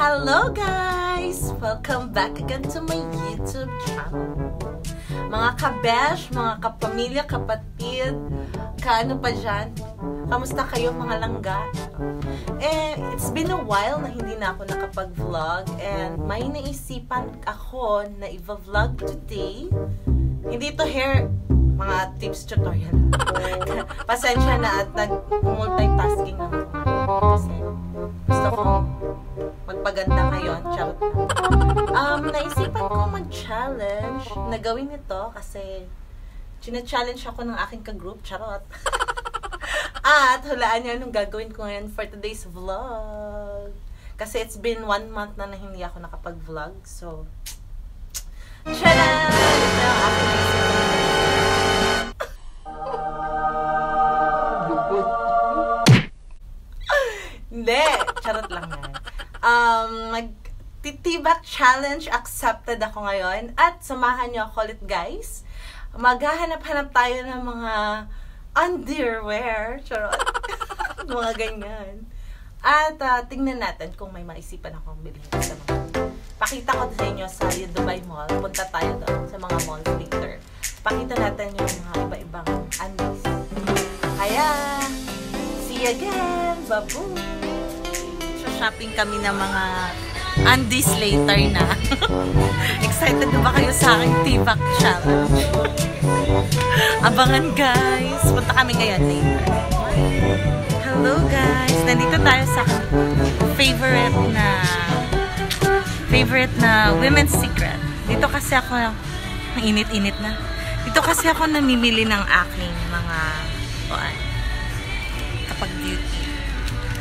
Hello guys! Welcome back again to my YouTube channel. Mga kabesh, mga kapamilya, kapatid, kaano pa dyan? Kamusta kayo mga langga? It's been a while na hindi na ako nakapag-vlog and may naisipan ako na i-vlog today. Hindi to hair, mga tips tutorial. Pasensya na at nag-multitasking ako. Kasi gusto ko magpaganda ngayon, charot. Naisipan ko mag-challenge na gawin ito kasi china-challenge ako ng aking ka-group, charot. At hulaan niyo anong gagawin ko ngayon for today's vlog. Kasi it's been 1 month na hindi ako nakapag-vlog, so challenge! Ito yung aking hindi, charot lang yan. Magtitibak challenge accepted ako ngayon at samahan niyo ako ulit guys. Maghahanap-hanap tayo ng mga underwear, charot. Mga ganyan. At tingnan natin kung may maisipan akong bilhin sa mga. Pakita ko sa inyo sa Dubai Mall. Punta tayo doon sa mga malls later. Pakita natin yung mga iba-ibang undies. Kaya, see you again. Babu. Shopping kami ng mga undies later na. Excited na ba kayo sa aking tibak challenge? Abangan guys! Punta kami ngayon later. Hello guys! Nandito tayo sa favorite na Women's Secret. Dito kasi ako, mainit-init na. Dito kasi ako namimili ng aking mga kapag beauty.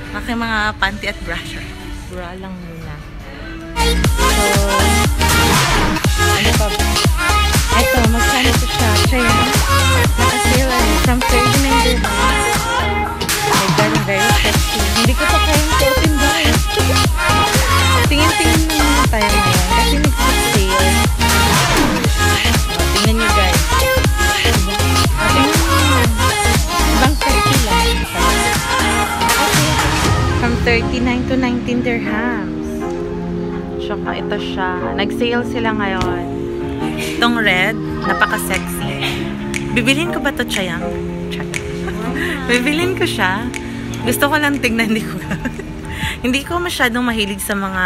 Maki mga panty at brusher. Bra lang muna. Ano ba? Ito, magkano ito siya? Chaya. Nakasila niya. From 39 dirhams. They're very sexy. Hindi ko sa kayang open ba? Tingin-tingin naman tayo ngayon. Kasi nag-sale. Tingnan nyo guys. Tingnan nyo. Ibang sexy lang. From 39 to 19 dirhams. Tsaka ito siya. Nag-sale sila ngayon. Itong red, napaka-sexy. Bibilin ko ba ito, Chayang? Check. Bibilin ko siya. Gusto ko lang tignan. Hindi ko masyadong mahilig sa mga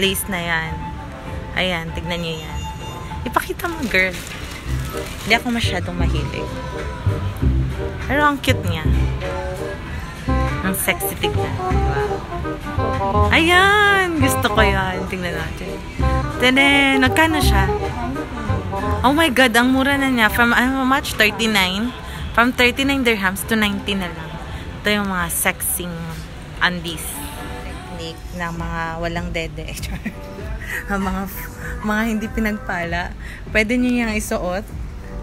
lace na yan. Ayan, tignan nyo yan. Ipakita mo, girl. Hindi ako masyadong mahilig. Pero ang cute niya. Ang sexy tignan. Wow. Ayan! Gusto ko yan. Tingnan natin. Tene, nagkano siya? Oh my God, ang mura na niya. From how much? 39. From 39 dirhams to 19 na lang. Ito yung mga sexing undies. Technique na mga walang dede. mga hindi pinagpala. Pwede nyo yung isuot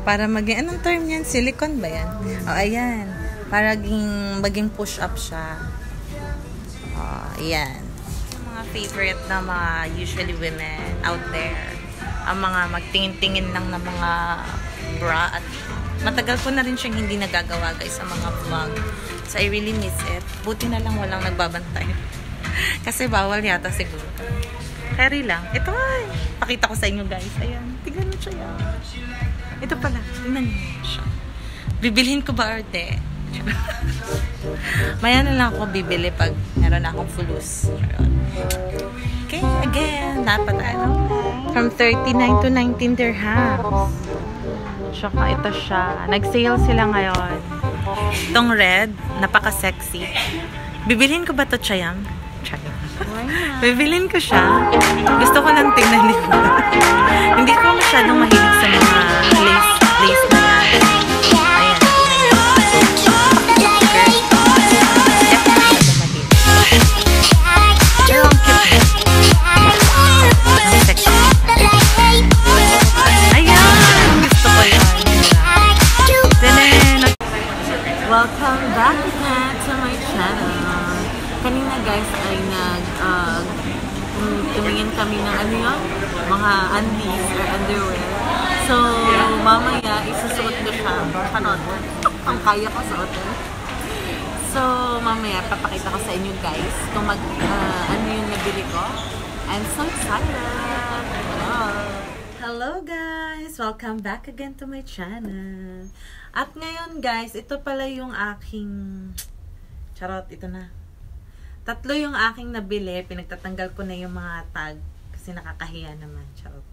para maging, anong term yan? Silicone ba yan? Oh, ayan. Paraging maging push-up siya. Ayan. Mga favorite na mga usually women out there. Ang mga magtingin-tingin lang na mga bra. At matagal ko na rin siyang hindi nagagawa guys sa mga vlog. So I really miss it. Buti na lang walang nagbabantay. Kasi bawal yata siguro. Carry lang. Ito ay. Pakita ko sa inyo guys. Ayan. Tignan mo siya yan. Ito pala. Tignan mo siya. Bibilhin ko ba arte? Maya na lang ako bibili pag meron akong fulus. Okay, again, dapat ano? From 39 to 19 dirhams. Tsaka ito siya. Nag-sale sila ngayon. Itong red, napaka-sexy. Bibilhin ko ba ito, Chayang? Chayang. Bibilhin ko siya. Gusto ko lang tingnan nito. Hindi ko masyadong mahilig sa mga lace na yan. Welcome back again to my channel. Kanina guys ay tumingin kami ng ano yun? Mga undies or underwear. So, mamaya isusuot ko siya. Panood mo. Ang kaya ko suotin. So, mamaya papakita ko sa inyo guys kung ano yung nabili ko. I'm so excited! Hello guys! Welcome back again to my channel. At ngayon guys, ito pala yung aking... Charot, ito na. Tatlo yung aking nabili. Pinagtatanggal ko na yung mga tag kasi nakakahiya naman. Charot.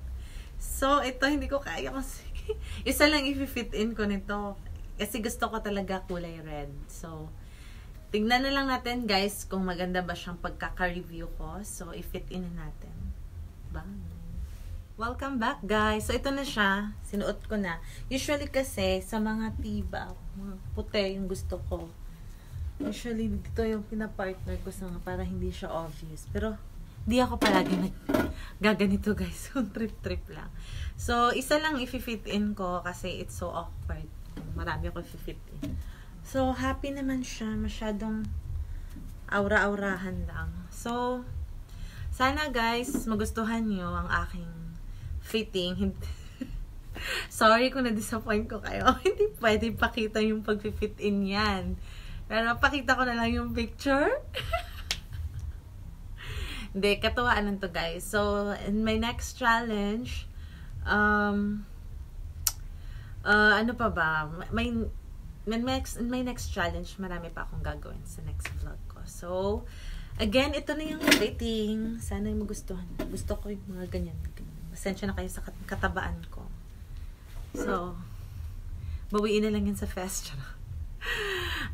So, ito hindi ko kaya kasi isa lang i-fit in ko nito. Kasi gusto ko talaga kulay red. So, tignan na lang natin guys kung maganda ba siyang pagkaka-review ko. So, i-fit in na natin. Bye! Welcome back guys! So, ito na siya. Sinuot ko na. Usually kasi sa mga tiba, mga puti yung gusto ko. Usually dito yung pinapartner ko sa mga para hindi siya obvious. Pero, di ako palagi nag-gaganito guys. Trip-trip lang. So, isa lang i-fit in ko kasi it's so awkward. Marami ako i-fit in. So, happy naman siya. Masyadong aura-aurahan lang. So, sana guys, magustuhan nyo ang aking fitting. Sorry kung na-disappoint ko kayo. Hindi pwede pakita yung pag-fit in yan. Pero pakita ko na lang yung picture. Hindi, katuwaan nun to guys. So, in my next challenge, ano pa ba? In my next challenge, marami pa akong gagawin sa next vlog ko. So, again, ito na yung rating. Sana yung magustuhan. Gusto ko yung mga ganyan. Pasensya na kayo sa katabaan ko. So, bawiin na lang yun sa fest.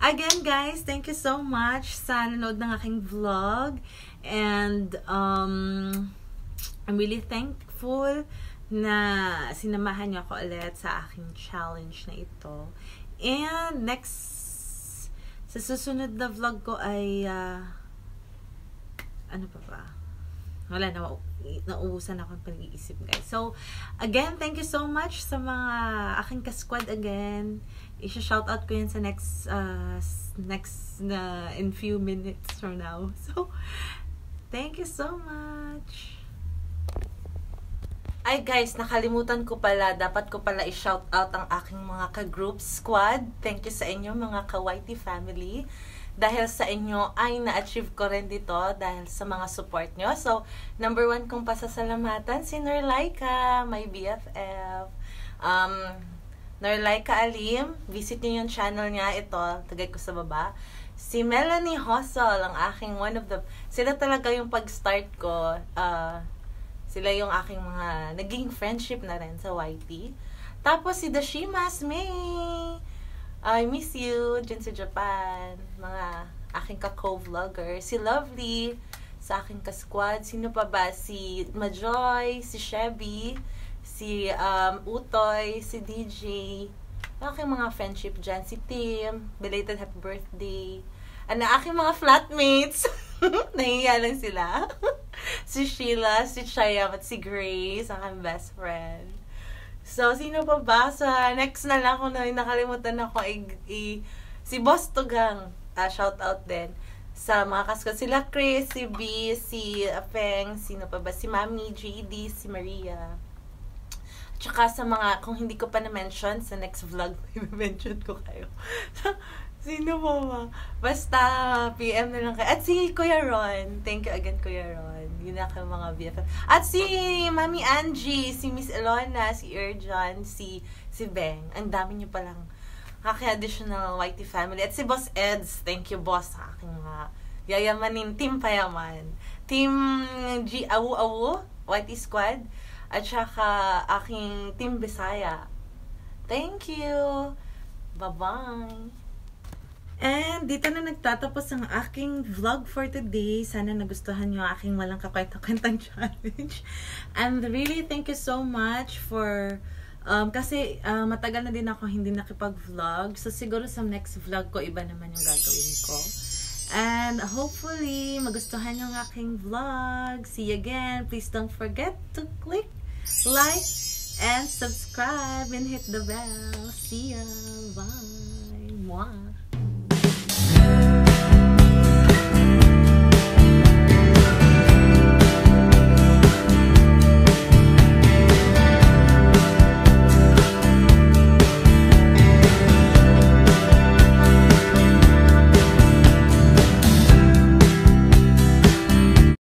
Again, guys, thank you so much sa nanood ng aking vlog. And, I'm really thankful na sinamahan niyo ako ulit sa aking challenge na ito. And next, sa susunod na vlog ko ay, ano pa ba? Wala na, nauubusan ako ng pag-iisip guys. So, again, thank you so much sa mga aking ka-squad again. I-shoutout ko yan sa next, in few minutes from now. So, thank you so much. Ay guys, nakalimutan ko pala. Dapat ko pala i-shoutout ang aking mga ka-group squad. Thank you sa inyo mga ka-Whitey family. Dahil sa inyo ay na-achieve ko rin dito dahil sa mga support nyo. So, number one kong pasasalamatan si Nur Laika, my BFF. Nur Laika Alim, visit nyo yung channel niya. Ito, tagay ko sa baba. Si Melanie Hossel, ang aking one of the... Sila talaga yung pag-start ko. Sila yung aking mga naging friendship na rin sa YT. Tapos si Dashima's May. I miss you. Diyan sa Japan. Mga aking ka-co-vlogger. Si Lovely. Sa aking ka-squad. Sino pa ba? Si Majoy. Si Sheby. Si Utoy. Si DJ. Aking mga friendship dyan. Si Tim. Belated happy birthday. Ano, aking mga flatmates. Nahiya lang sila. Si Sheila, si Chaya, at si Grace, ang best friend. So, sino pa ba? Sa next na lang kung nakalimutan ako, si Boss Tugang, shoutout din. Sa mga kaskot sila, Chris, si B, si Peng, sino pa ba? Si Mami, JD, si Maria. Tsaka sa mga, kung hindi ko pa na-mention, sa next vlog, i-mention ko kayo. Sino po ba? Basta, PM na lang kayo. At si Kuya Ron. Thank you again, Kuya Ron. Yun na kayo mga BFF. At si Mami Angie, si Miss Ilona, si Irjohn, si Beng. Ang dami niyo palang kaki-additional YT family. At si Boss Eds. Thank you, Boss. Sa aking mga yayamanin. Team Payaman. Team G, Awu-Awu, YT Squad. At saka aking Team Bisaya. Thank you. Bye-bye. And dito na nagtatapos ang aking vlog for today. Sana nagustuhan nyo aking walang kakwenta-kwentang challenge. And really, thank you so much for... kasi matagal na din ako hindi nakipag-vlog. So siguro sa next vlog ko, iba naman yung gagawin ko. And hopefully, magustuhan nyo ang aking vlog. See you again. Please don't forget to click like and subscribe and hit the bell. See ya. Bye. Mwah.